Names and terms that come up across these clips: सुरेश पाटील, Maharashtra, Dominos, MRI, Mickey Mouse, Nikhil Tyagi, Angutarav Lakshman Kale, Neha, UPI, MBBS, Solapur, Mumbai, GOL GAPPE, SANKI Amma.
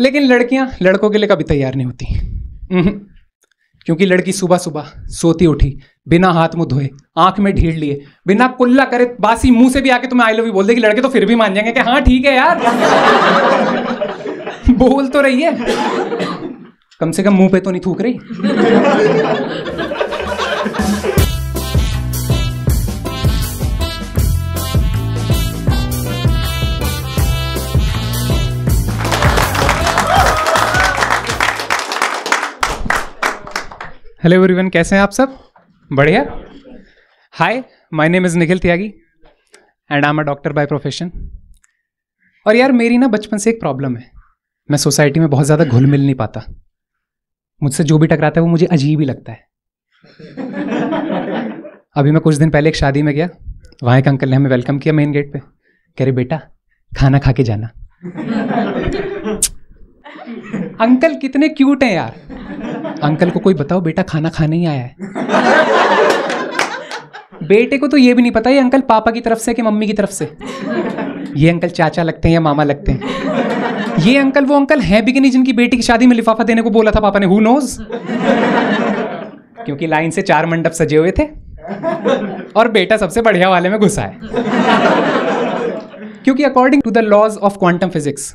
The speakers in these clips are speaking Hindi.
लेकिन लड़कियां लड़कों के लिए कभी तैयार नहीं होती, क्योंकि लड़की सुबह सुबह सोती उठी बिना हाथ मुंह धोए आंख में ढील लिए बिना कुल्ला करे बासी मुंह से भी आके तुम्हें आई लव यू बोल देगी, लड़के तो फिर भी मान जाएंगे कि हाँ ठीक है यार बोल तो रही है, कम से कम मुंह पे तो नहीं थूक रही। हेलो एवरीवन, कैसे हैं आप सब? बढ़िया। Hi, my name is Nikhil Tyagi and I am a doctor by profession. और यार मेरी ना बचपन से एक प्रॉब्लम है, मैं सोसाइटी में बहुत ज़्यादा घुल मिल नहीं पाता। मुझसे जो भी टकराता है वो मुझे अजीब ही लगता है। अभी मैं कुछ दिन पहले एक शादी में गया, वहाँ एक अंकल ने हमें वेलकम किया मेन गेट पे, कह रहे बेटा खाना खा के जाना। अंकल कितने क्यूट हैं यार, अंकल को कोई बताओ बेटा खाना खाने ही आया है। बेटे को तो ये भी नहीं पता ये अंकल पापा की तरफ से कि मम्मी की तरफ से, ये अंकल चाचा लगते हैं या मामा लगते हैं, ये अंकल वो अंकल हैं भी कि नहीं जिनकी बेटी की शादी में लिफाफा देने को बोला था पापा ने, हु नोज। क्योंकि लाइन से 4 मंडप सजे हुए थे और बेटा सबसे बढ़िया वाले में घुसा है, क्योंकि according to the laws of quantum physics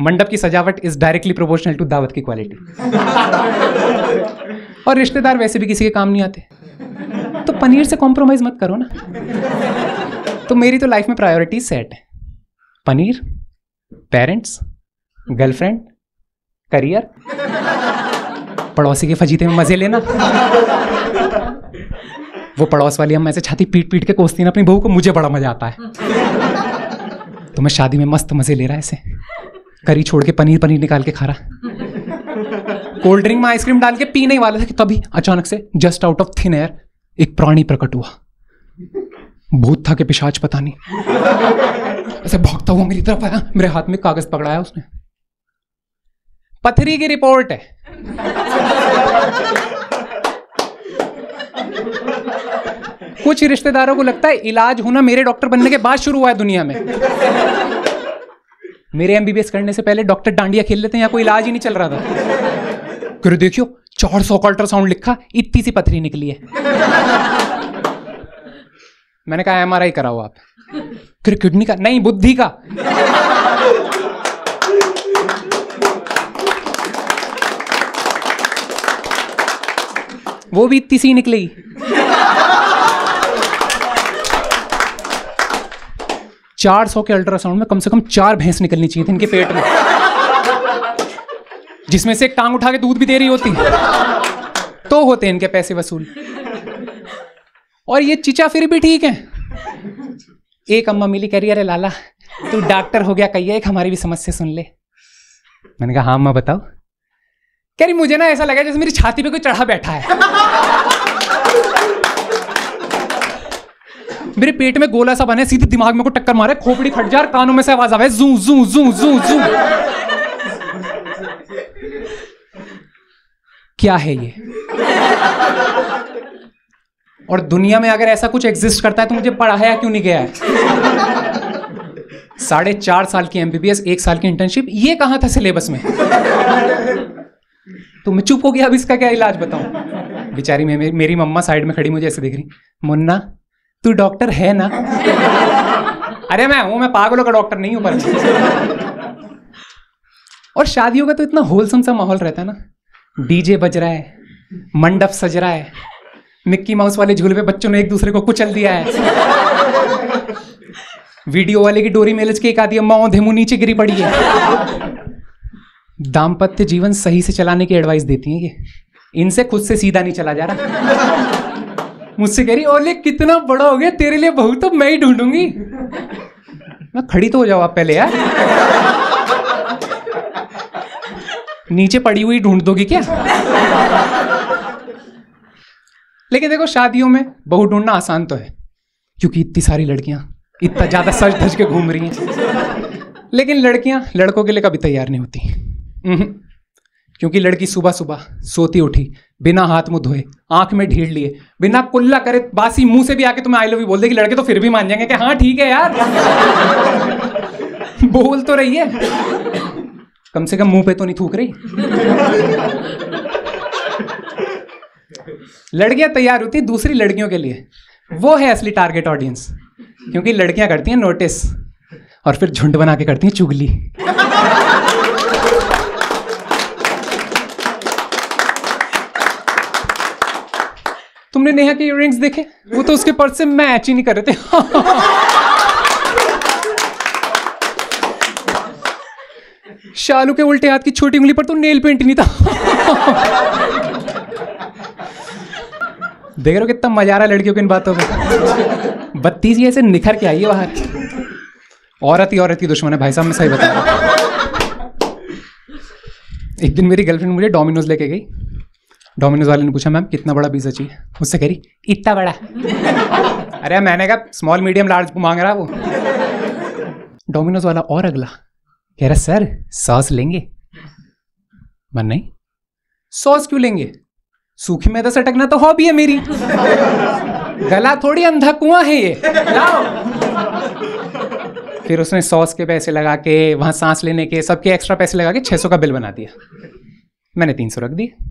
मंडप की सजावट इज डायरेक्टली प्रोपोर्शनल टू दावत की क्वालिटी। और रिश्तेदार वैसे भी किसी के काम नहीं आते, तो पनीर से कॉम्प्रोमाइज मत करो ना। तो मेरी तो लाइफ में प्रायोरिटी सेट है, पनीर, पेरेंट्स, गर्लफ्रेंड, करियर, पड़ोसी के फजीते में मजे लेना। वो पड़ोस वाली हम ऐसे छाती पीट पीट के कोसती ना अपनी बहू को, मुझे बड़ा मजा आता है। तो मैं शादी में मस्त मजे ले रहा है ऐसे, करी छोड़ के पनीर पनीर निकाल के खा रहा, कोल्ड ड्रिंक में आइसक्रीम डाल के पीने वाला था कि तभी अचानक से just out of thin air एक प्राणी प्रकट हुआ। भूत था कि पिशाच पता नहीं, ऐसे भागता हुआ मेरी तरफ आया, मेरे हाथ में कागज पकड़ाया उसने, पथरी की रिपोर्ट है। कुछ रिश्तेदारों को लगता है इलाज होना मेरे डॉक्टर बनने के बाद शुरू हुआ है दुनिया में। मेरे MBBS करने से पहले डॉक्टर डांडिया खेल लेते हैं, यहाँ कोई इलाज ही नहीं चल रहा था। फिर देखियो 400 का अल्ट्रासाउंड लिखा, इतनी सी पथरी निकली है। मैंने कहा MRI कराओ आप, फिर किडनी का नहीं बुद्धि का। वो भी इतनी सी निकली। चार 400 के अल्ट्रासाउंड में कम से कम 4 भैंस निकलनी चाहिए थी इनके पेट में, जिसमें से एक टांग उठा के दूध भी दे रही होती, तो होते इनके पैसे वसूल। और ये चिचा फिर भी ठीक है। एक अम्मा मिली, कह रही अरे लाला तू डॉक्टर हो गया, कहिए एक हमारी भी समस्या सुन ले। मैंने कहा हाँ अम्मा बताओ। कह रही मुझे ना ऐसा लगा जैसे मेरी छाती पर कोई चढ़ा बैठा है, मेरे पेट में गोला सा बना है, सीधे दिमाग में को टक्कर मारे, खोपड़ी फट जा, कानों में से आवाज आवे जू जू जू जू जू। क्या है ये? और दुनिया में अगर ऐसा कुछ एग्जिस्ट करता है तो मुझे पढ़ाया क्यों नहीं गया है? 4.5 साल की MBBS, 1 साल की इंटर्नशिप, ये कहां था सिलेबस में? तो मैं चुप हो गया, अब इसका क्या इलाज बताऊं? बेचारी मेरी मम्मा साइड में खड़ी मुझे ऐसे देख रही, मुन्ना तू डॉक्टर है ना? अरे मैं हूं, मैं पागलों का डॉक्टर नहीं हूं। पर और शादियों का तो इतना होलसम सा माहौल रहता है ना, डीजे बज रहा है, मंडप सज रहा है, मिक्की माउस वाले झूले पे बच्चों ने एक दूसरे को कुचल दिया है, वीडियो वाले की डोरी में लचके एक आधी अम्मा औंधे मुंह नीचे गिरी पड़ी है। दाम्पत्य जीवन सही से चलाने की एडवाइस देती है ये, इनसे खुद से सीधा नहीं चला जा रहा। मुझसे कह रही ओले कितना बड़ा हो गया, तेरे लिए बहू तो मैं ही ढूंढूंगी। मैं खड़ी तो हो जाओ आप पहले यार, नीचे पड़ी हुई ढूंढ दोगी क्या? लेकिन देखो शादियों में बहू ढूंढना आसान तो है, क्योंकि इतनी सारी लड़कियां इतना ज्यादा सज धज के घूम रही हैं। लेकिन लड़कियां लड़कों के लिए कभी तैयार नहीं होती, क्योंकि लड़की सुबह सुबह सोती उठी बिना हाथ मुंह धोए आंख में ढील लिए बिना कुल्ला करे बासी मुंह से भी आके तुम्हें आई लव यू बोल देगी, लड़के तो फिर भी मान जाएंगे कि हाँ ठीक है यार बोल तो रही है। कम से कम मुंह पे तो नहीं थूक रही। लड़कियां तैयार होती है दूसरी लड़कियों के लिए, वो है असली टारगेट ऑडियंस, क्योंकि लड़कियां करती हैं नोटिस और फिर झुंड बना के करती हैं चुगली। तुमने नेहा के इयररिंग्स देखे? वो तो उसके पर्स से मैच ही नहीं कर रहे थे। शालू के उल्टे हाथ की छोटी उंगली पर तो नेल पेंट नहीं था। देख रहे हो कितना मजा आ रहा है लड़कियों की इन बातों में। 32 ऐसे निखर के आई है बाहर। औरत ही दुश्मन है भाई साहब, मैं सही बता रहा हूं। एक दिन मेरी गर्लफ्रेंड मुझे डोमिनोज लेके गई। डोमिनोज वाले ने पूछा, मैम कितना बड़ा पिज्जा चाहिए? उससे कह रही इतना बड़ा। अरे मैंने कहा स्मॉल मीडियम लार्ज मांग रहा वो। डोमिनोज वाला और अगला कह रहा सर सॉस लेंगे। मन नहीं, सॉस क्यों लेंगे? सूखी में तो सटकना तो हॉबी है मेरी, गला थोड़ी अंधा कुआं है ये, लाओ। फिर उसने सॉस के पैसे लगा के, वहां सांस लेने के, सबके एक्स्ट्रा पैसे लगा के 600 का बिल बना दिया। मैंने 300 रख दिया,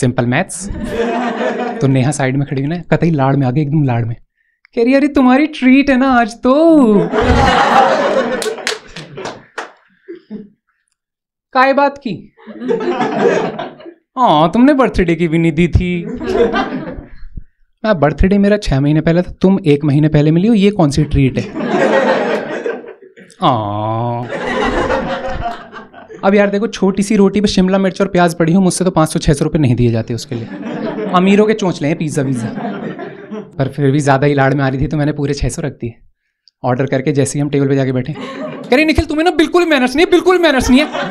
सिंपल मैथ्स। तो नेहा साइड में खड़ी हुई ना, कतई लाड़ में आ गई, एकदम लाड़ में। कह रही अरे तुम्हारी ट्रीट है ना आज तो। काय बात की? हाँ तुमने बर्थडे की भी नहीं दी थी। मैं बर्थडे मेरा 6 महीने पहले था, तुम 1 महीने पहले मिली हो, ये कौन सी ट्रीट है? अब यार देखो, छोटी सी रोटी पे शिमला मिर्च और प्याज पड़ी हो, मुझसे तो 500-600 रुपए नहीं दिए जाते उसके लिए। अमीरों के चोंच लें पिज़्ज़ा। पर फिर भी ज़्यादा ही लाड़ में आ रही थी तो मैंने पूरे 600 रख दिए। ऑर्डर करके जैसे ही हम टेबल पे जाके बैठे, कह रही निखिल तुम्हें ना बिल्कुल मैनर्स नहीं है, बिल्कुल मैनर्स नहीं है।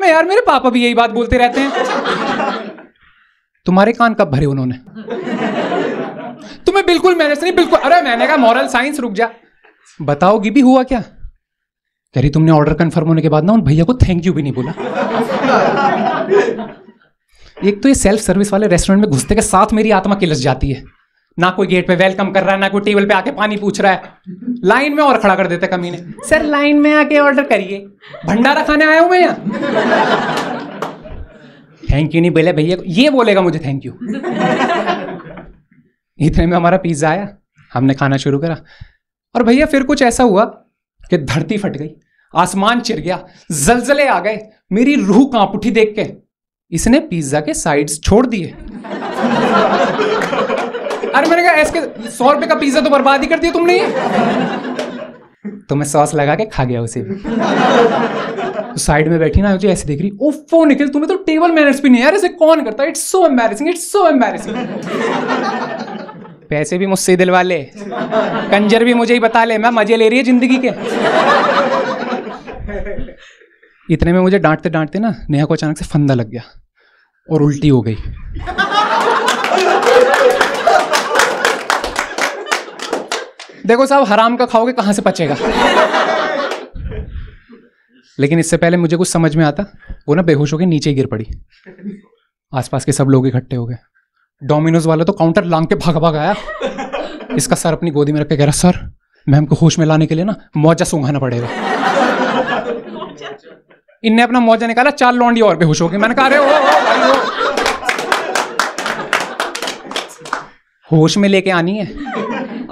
मैं यार मेरे पापा भी यही बात बोलते रहते हैं। तुम्हारे कान कब भरे उन्होंने, तुम्हें बिल्कुल मैनर्स नहीं बिल्कुल। अरे मैंने कहा मॉरल साइंस, रुक जा, बताओगी भी हुआ क्या? कह रही तुमने ऑर्डर कंफर्म होने के बाद ना उन भैया को थैंक यू भी नहीं बोला। एक तो ये सेल्फ सर्विस वाले रेस्टोरेंट में घुसते के साथ मेरी आत्मा किलस जाती है। ना कोई गेट पे वेलकम कर रहा है, ना कोई टेबल पे आके पानी पूछ रहा है, लाइन में और खड़ा कर देते कमीने। सर लाइन में आके ऑर्डर करिए, भंडारा खाने आया हूं मैं यहाँ। थैंक यू नहीं बोले भैया को, ये बोलेगा मुझे थैंक यू। इतने में हमारा पिज्जा आया, हमने खाना शुरू करा और भैया फिर कुछ ऐसा हुआ कि धरती फट गई, आसमान चिर गया, जलजले आ गए, मेरी रूह कांप उठी देख के। इसने पिज्जा के साइड्स छोड़ दिए। अरे मैंने कहा इसके 100 रुपए का पिज्जा तो बर्बाद ही कर दिया तुमने। तो मैं सॉस लगा के खा गया उसे। तो साइड में बैठी ना मुझे ऐसे देख रही, ओफो निखिल तुम्हें तो टेबल मैनर्स भी नहीं यार, ऐसे कौन करता है? It's so embarrassing, it's so embarrassing. पैसे भी मुझसे दिलवा ले, कंजर भी मुझे ही बता ले, मैं मजे ले रही है जिंदगी के। इतने में मुझे डांटते डांटते ना नेहा को अचानक से फंदा लग गया और उल्टी हो गई। देखो साहब हराम का खाओगे कहाँ से पचेगा। लेकिन इससे पहले मुझे कुछ समझ में आता, वो ना बेहोश होकर नीचे गिर पड़ी। आसपास के सब लोग इकट्ठे हो गए। डोमिनोज वाला तो काउंटर लांग के भाग आया, इसका सर अपनी गोदी में रख के कह रहा सर मैम को होश में लाने के लिए ना मौजा सूंघाना पड़ेगा। इनने अपना मौजा निकाला, 4 लौंडी और बेहोश हो गई। मैंने कहा अरे हो, होश में लेके आनी है,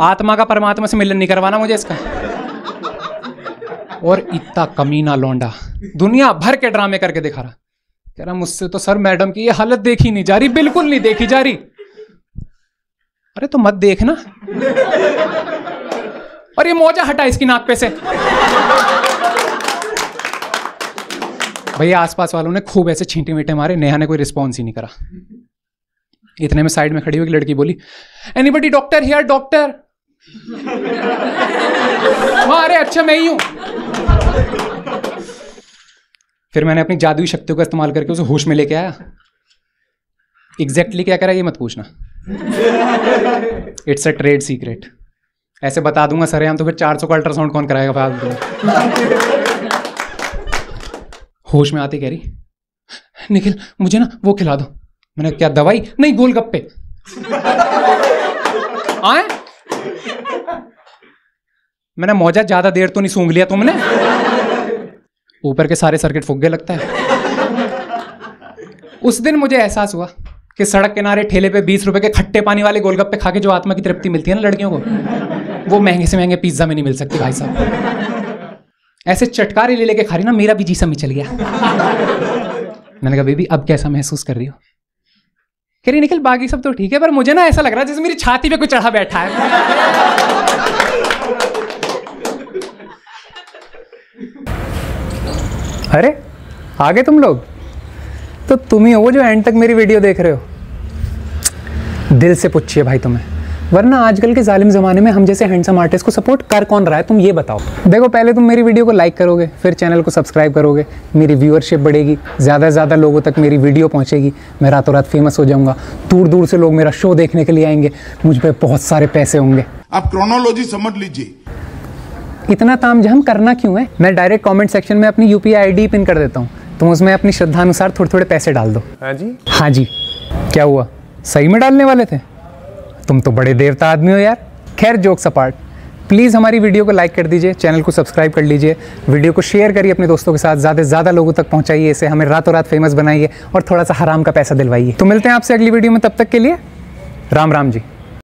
आत्मा का परमात्मा से मिलन नहीं करवाना मुझे इसका। और इतना कमीना लौंडा दुनिया भर के ड्रामे करके दिखा रहा, कह रहा मुझसे तो सर मैडम की ये हालत देखी नहीं जा रही, बिल्कुल नहीं देखी जा रही। अरे तो मत देखना। और ये मोजा हटा इसकी नाक पे से। भैया आसपास वालों ने खूब ऐसे छींटे मीटे मारे, नेहा ने कोई रिस्पॉन्स ही नहीं करा। इतने में साइड में खड़ी हुई एक लड़की बोली, एनीबडी डॉक्टर हियर, डॉक्टर। अरे अच्छा मैं ही हूं। फिर मैंने अपनी जादुई शक्तियों का इस्तेमाल करके उसे होश में लेके आया। एग्जैक्टली क्या करा ये मत पूछना, इट्स अ ट्रेड सीक्रेट। ऐसे बता दूंगा सरेआम तो फिर 400 का अल्ट्रासाउंड कौन कराएगा बाद। होश में आते कह रही निखिल मुझे ना वो खिला दो। मैंने क्या दवाई? नहीं गोलगप्पे। आए मैंने मौजा ज्यादा देर तो नहीं सूंघ लिया तुमने? ऊपर के सारे सर्किट फूंक गए लगता है। उस दिन मुझे एहसास हुआ कि सड़क किनारे ठेले पे 20 रुपए के खट्टे पानी वाले गोलगप्पे खा के जो आत्मा की तृप्ति मिलती है ना लड़कियों को, वो महंगे से महंगे पिज्जा में नहीं मिल सकती भाई साहब। ऐसे चटकारे ले लेके खा रही ना, मेरा भी जीसा में चल गया। मैंने कहा बेबी अब कैसा महसूस कर रही हो? कह रही निखिल बाकी सब तो ठीक है, पर मुझे ना ऐसा लग रहा है जैसे मेरी छाती पे कोई चढ़ा बैठा है। अरे आगे तुम लोग तो तुम ही हो जो एंड तक मेरी वीडियो देख रहे हो। दिल से पूछिए भाई तुम्हें, वरना आजकल के जालिम ज़माने में हम जैसे हैंडसम आर्टिस्ट को सपोर्ट कर कौन रहा है तुम ये बताओ। देखो पहले तुम मेरी वीडियो को लाइक करोगे, फिर चैनल को सब्सक्राइब करोगे, मेरी व्यूअरशिप बढ़ेगी, ज़्यादा से ज़्यादा लोगों तक मेरी वीडियो पहुँचेगी, मैं रातों रात फेमस हो जाऊँगा, दूर दूर से लोग मेरा शो देखने के लिए आएंगे, मुझ पर बहुत सारे पैसे होंगे। आप क्रोनोलॉजी समझ लीजिए। इतना तामझाम करना क्यों है? मैं डायरेक्ट कॉमेंट सेक्शन में अपनी UPI ID पिन कर देता हूँ, तुम उसमें अपनी श्रद्धा अनुसार थोड़े थोड़े पैसे डाल दो। हाँ जी हाँ जी। क्या हुआ, सही में डालने वाले थे? तुम तो बड़े देवता आदमी हो यार। खैर जोक्स अपार्ट, प्लीज़ हमारी वीडियो को लाइक कर दीजिए, चैनल को सब्सक्राइब कर लीजिए, वीडियो को शेयर करिए अपने दोस्तों के साथ, ज़्यादा से ज़्यादा लोगों तक पहुँचाइए, इसे हमें रातों रात फेमस बनाइए और थोड़ा सा हराम का पैसा दिलवाइए। तो मिलते हैं आपसे अगली वीडियो में, तब तक के लिए राम राम जी।